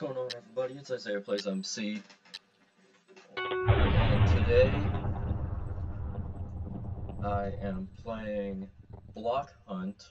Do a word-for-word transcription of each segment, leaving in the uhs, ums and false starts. going on, everybody? It's IsaiahPlaysMC, and today I am playing Block Hunt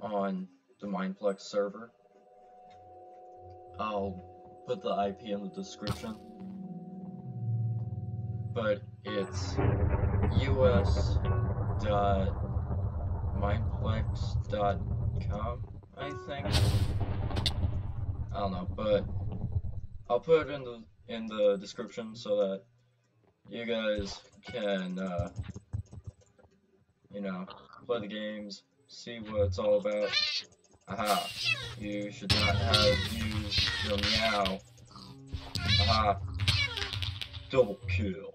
on the Mineplex server. I'll put the I P in the description, but it's u s dot mineplex dot com, I think. I don't know, but I'll put it in the in the description so that you guys can uh, you know, play the games, see what it's all about. Aha! You should not have used your meow. Aha! Double kill.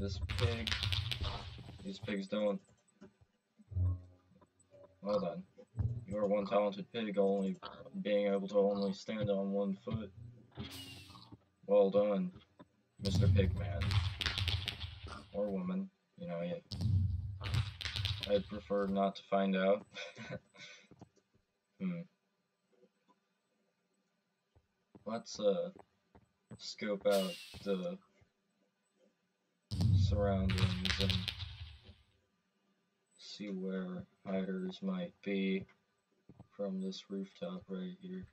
This pig. These pigs don't. Well done. You are one talented pig, only being able to only stand on one foot. Well done, Mister Pigman. Or woman. You know, yeah. I'd prefer not to find out. hmm. Let's, uh, scope out the surroundings and see where hiders might be from this rooftop right here.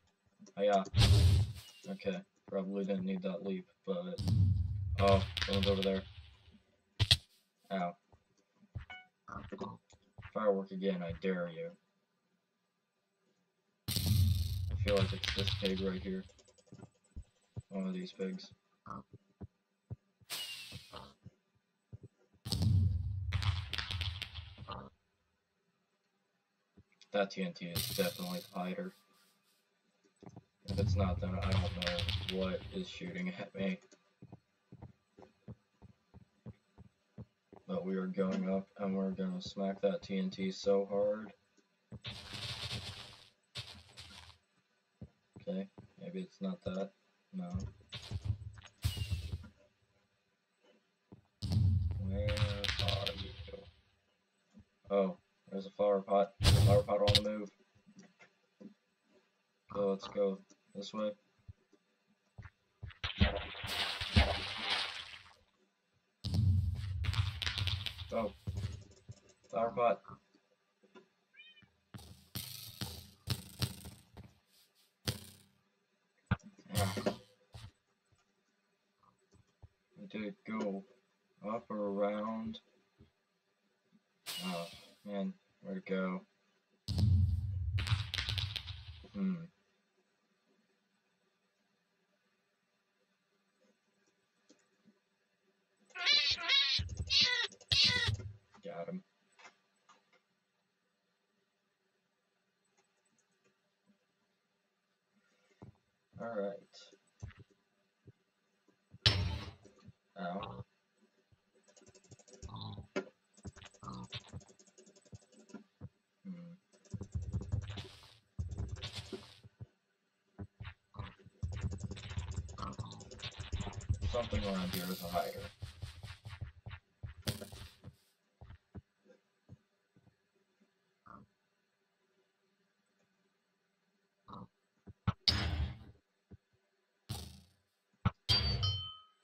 Oh yeah. Okay, probably didn't need that leap, but oh, someone's over there. Ow. Firework again, I dare you. I feel like it's this pig right here. One of these pigs. That T N T is definitely the hider. If it's not, then I don't know what is shooting at me. But we are going up, and we're gonna smack that T N T so hard. Okay, maybe it's not that. No. Where are you? Oh. There's a flower pot. Flower pot on the move. So let's go this way. Oh. Flower pot. We did go up or around. Oh, man. Where'd it go? Hmm. Got him. All right. Ow. Something around here is a hider.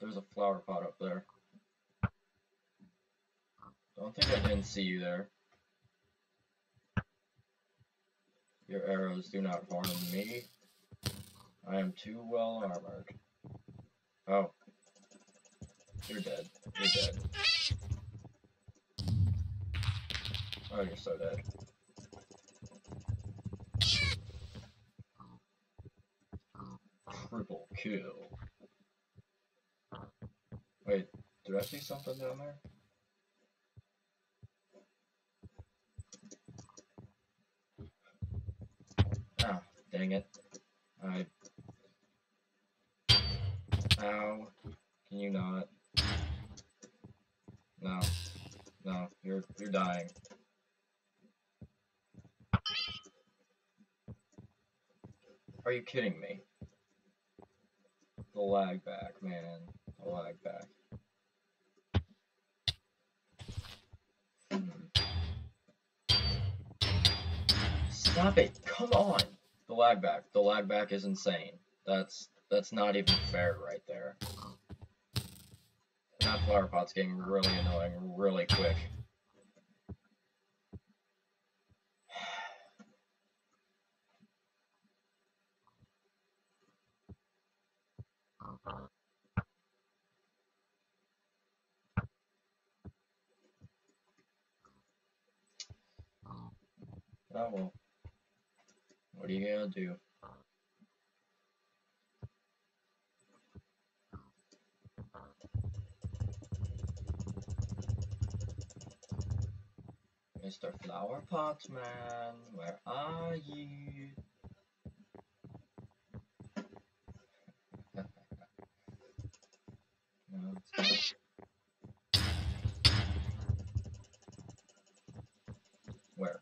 There's a flower pot up there. Don't think I didn't see you there. Your arrows do not harm me. I am too well armored. Oh. You're dead. You're dead. Oh, you're so dead. Triple kill. Wait, did I see something down there? Ah, dang it. I... Ow. Can you not? No, no, you're you're dying. Are you kidding me? The lag back, man. The lag back. Hmm. Stop it. Come on. The lag back. The lag back is insane. That's that's not even fair right there. That flower pot's getting really annoying really quick. Oh well. What are you gonna do? Mister Flower Pot Man, where are you? No, it's not. Where?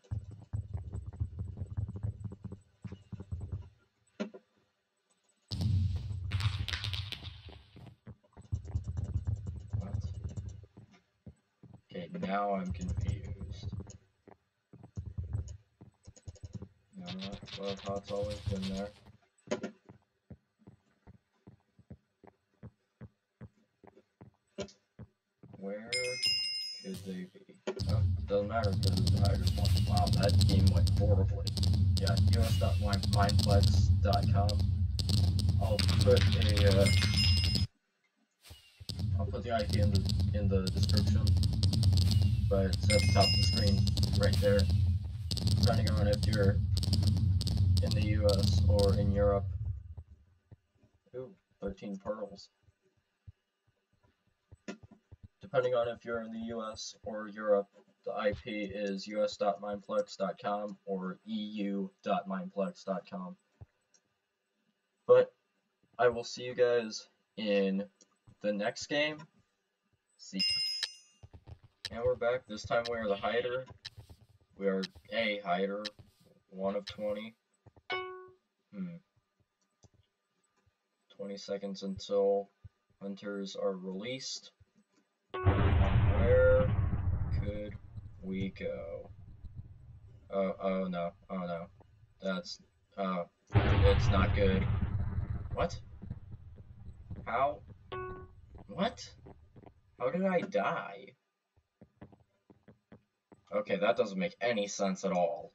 What? Okay, now I'm confused. Well, pot's always been there. Where could they be? Oh, doesn't matter because it's the hydro one. Wow, that game went horribly. Yeah, u s dot mineplex dot com. I'll put a, uh, I'll put the I P in the, in the description, but it's at the top of the screen, right there. Depending on if you're in the U S or in Europe. Ooh, thirteen pearls. Depending on if you're in the U S or Europe, the I P is u s dot mineplex dot com or e u dot mineplex dot com. But I will see you guys in the next game. See. And we're back. This time we are the hider. We are a hider. One of twenty. Hmm. twenty seconds until hunters are released. Where could we go? Oh, oh no, oh no. That's, uh, it's not good. What? How? What? How did I die? Okay, that doesn't make any sense at all.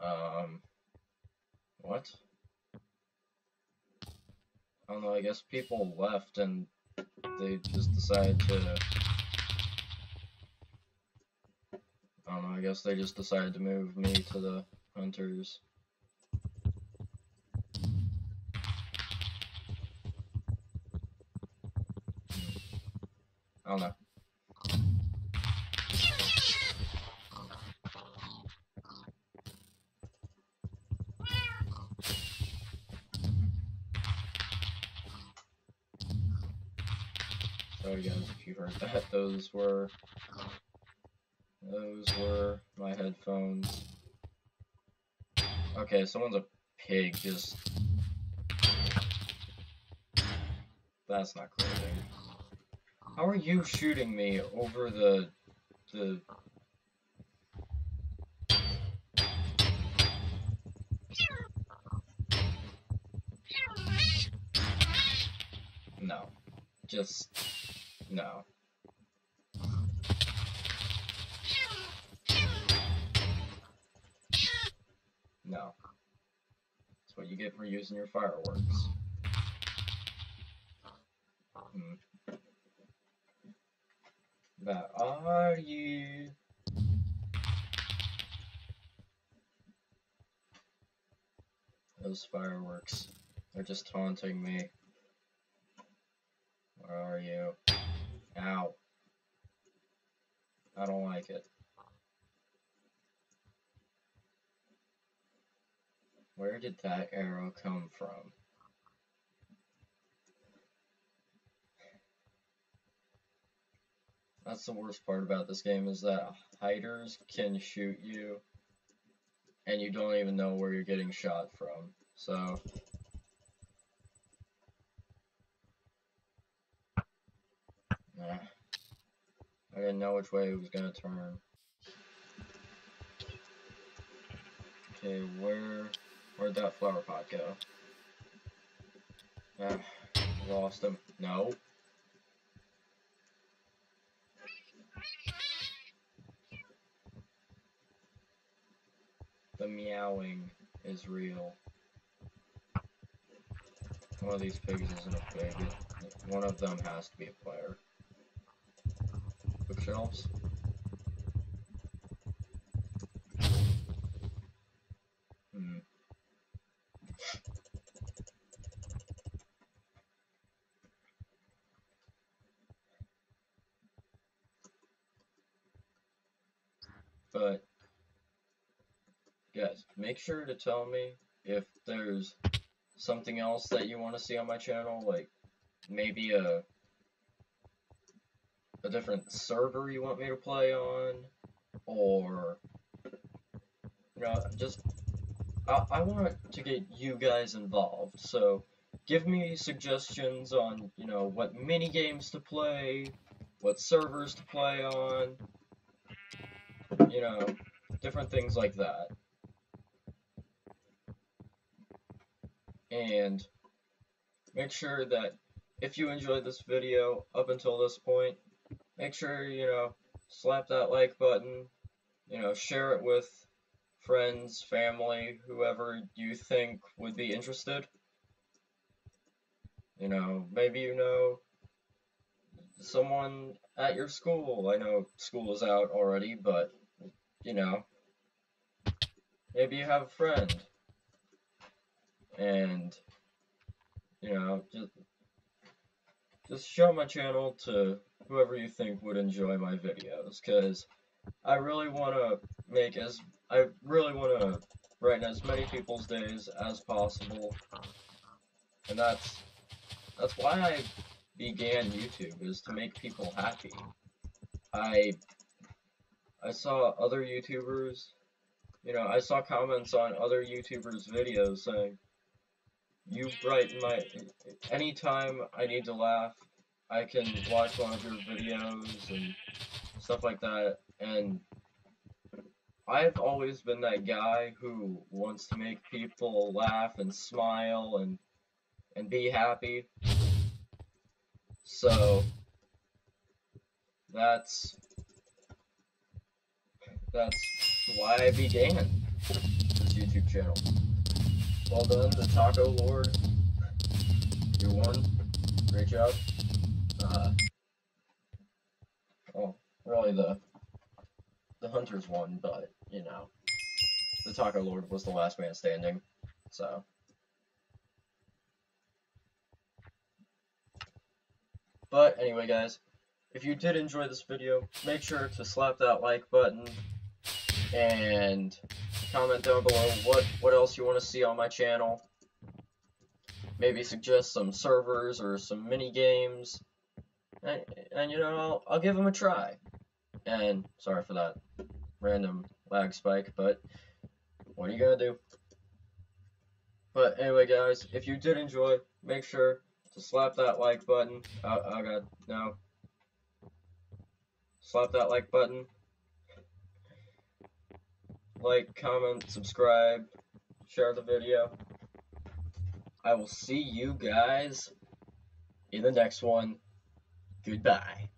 Um, what? I don't know, I guess people left and they just decided to... I don't know, I guess they just decided to move me to the hunters. I don't know. Sorry guys if you heard that, those were, those were my headphones. Okay, someone's a pig, just, that's not clothing. How are you shooting me over the, the, no, just, no. No. That's what you get for using your fireworks. Hmm. Where are you? Those fireworks are just taunting me. Where are you? Ow. I don't like it. Where did that arrow come from? That's the worst part about this game is that hiders can shoot you and you don't even know where you're getting shot from. So... I didn't know which way it was gonna turn. Okay, where where'd that flower pot go? Ah, lost him. No. The meowing is real. One of these pigs isn't a pig. One of them has to be a player. Bookshelves. Hmm. But guys, make sure to tell me if there's something else that you want to see on my channel, like maybe a a different server you want me to play on, or you know, just I, I want to get you guys involved. So give me suggestions on, you know, what mini games to play, what servers to play on, you know, different things like that. And make sure that if you enjoyed this video up until this point, make sure, you know, slap that like button, you know, share it with friends, family, whoever you think would be interested. You know, maybe you know someone at your school. I know school is out already, but, you know, maybe you have a friend. And, you know, just, just show my channel to whoever you think would enjoy my videos, because I really want to make as, I really want to brighten as many people's days as possible, and that's, that's why I began YouTube, is to make people happy. I, I saw other YouTubers, you know, I saw comments on other YouTubers' videos saying, you brighten my, anytime I need to laugh, I can watch one of your videos and stuff like that. And I've always been that guy who wants to make people laugh and smile and and be happy. So that's that's why I began this YouTube channel. Well done, the Taco Lord. You won. Great job. Uh, well, really the the hunters won, but you know, the Taco Lord was the last man standing, so. But anyway, guys, if you did enjoy this video, make sure to slap that like button and comment down below what what else you want to see on my channel. Maybe suggest some servers or some mini games. And, and you know, I'll, I'll give them a try. And, sorry for that random lag spike, but what are you gonna do? But anyway, guys, if you did enjoy, make sure to slap that like button. Oh, oh god, no. Slap that like button. Like, comment, subscribe, share the video. I will see you guys in the next one. Goodbye.